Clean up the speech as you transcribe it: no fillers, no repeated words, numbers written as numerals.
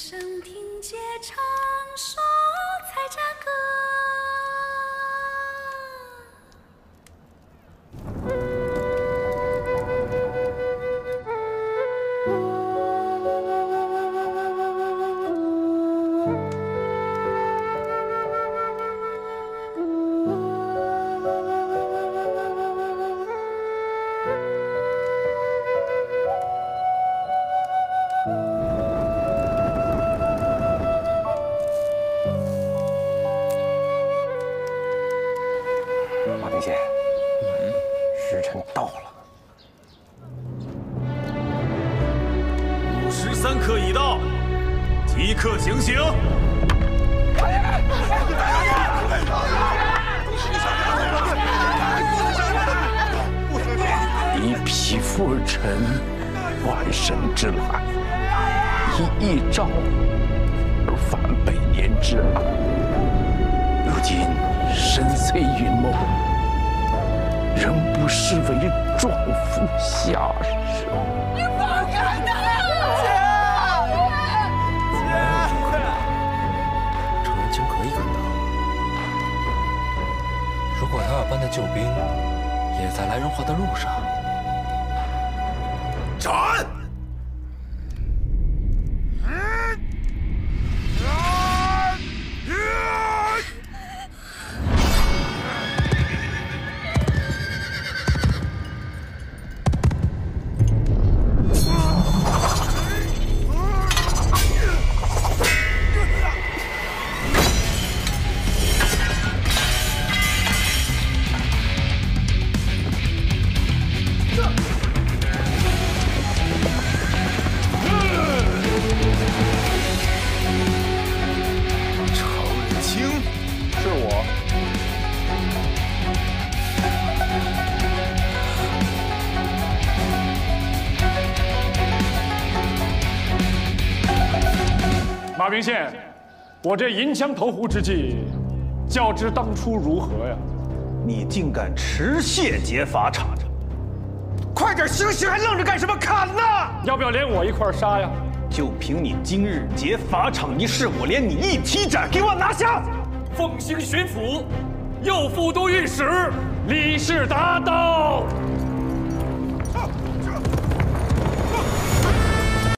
声听见唱首采摘歌。马平县，我这银枪投壶之计，较之当初如何呀？你竟敢持械劫法查查！快点行刑，还愣着干什么？砍呐！要不要连我一块杀呀？就凭你今日劫法场一事，我连你一起斩！给我拿下！奉行巡抚，右副都御史李世达到。